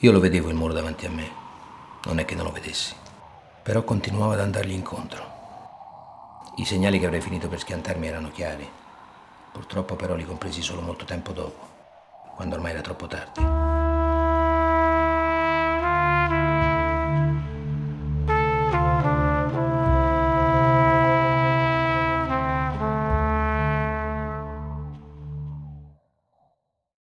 Io lo vedevo il muro davanti a me, non è che non lo vedessi, però continuavo ad andargli incontro. I segnali che avrei finito per schiantarmi erano chiari, purtroppo però li compresi solo molto tempo dopo, quando ormai era troppo tardi.